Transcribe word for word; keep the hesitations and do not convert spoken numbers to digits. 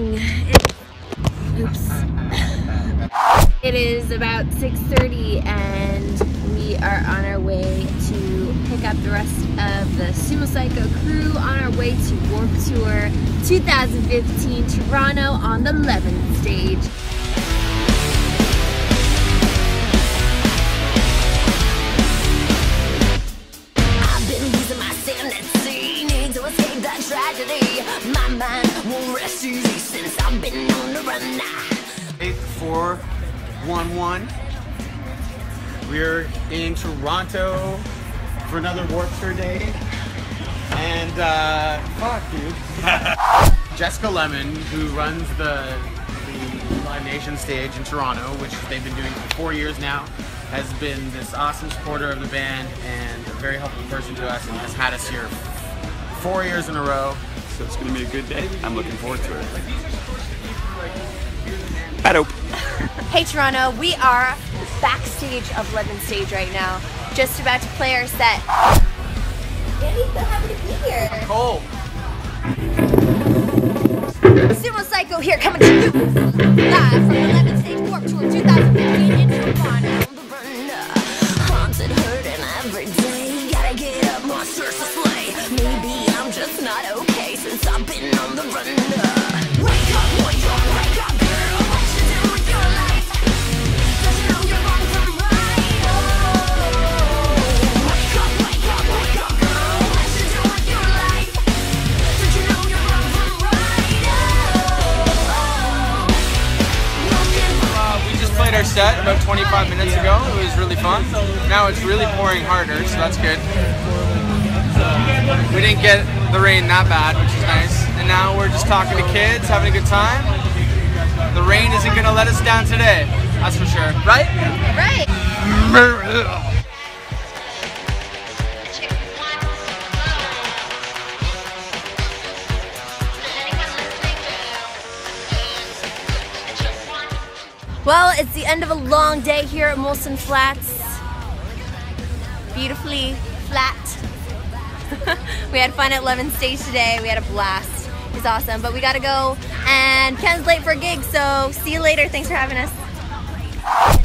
morning. It's, oops. It is about six thirty and we are on our way to pick up the rest of the Sumo Cyco crew on our way to Warped Tour twenty fifteen Toronto on the Lemmon Stage. My mind won't rest easy since I've been on the run now. eight four one one. We're in Toronto for another Warped Tour day. And uh, fuck, dude. Jessica Lemon, who runs the, the Live Nation stage in Toronto, which they've been doing for four years now, has been this awesome supporter of the band and a very helpful person to us and has had us here four years in a row. So it's going to be a good day. I'm looking forward to it. I hope. Hey Toronto, we are backstage of Lemmon Stage right now. Just about to play our set. Andy, so happy to be here. I'm cold. Sumo Cyco here, coming to you live from the Lemmon Stage Warped Tour twenty fifteen in Toronto. Haunted, hurting every day. Gotta get up, monsters to slay. Maybe I'm just not okay since I've been on the run. Wake up, boy, you wake up, girl. What you do with your life? Don't you know you're wrong from right? Oh. Wake up, wake up, wake up, girl. What you do with your life? Don't you know you're wrong from right? Oh. Uh, we just played our set about twenty-five minutes ago. It was really fun. Now it's really pouring harder, so that's good. We didn't get the rain that bad, which is nice. And now we're just talking to kids, having a good time. The rain isn't gonna let us down today, that's for sure. Right? Right. Well, it's the end of a long day here at Molson Flats. Beautifully flat. We had fun at Lemmon Stage today. We had a blast. It was awesome. But we gotta go, and Ken's late for a gig, so see you later. Thanks for having us.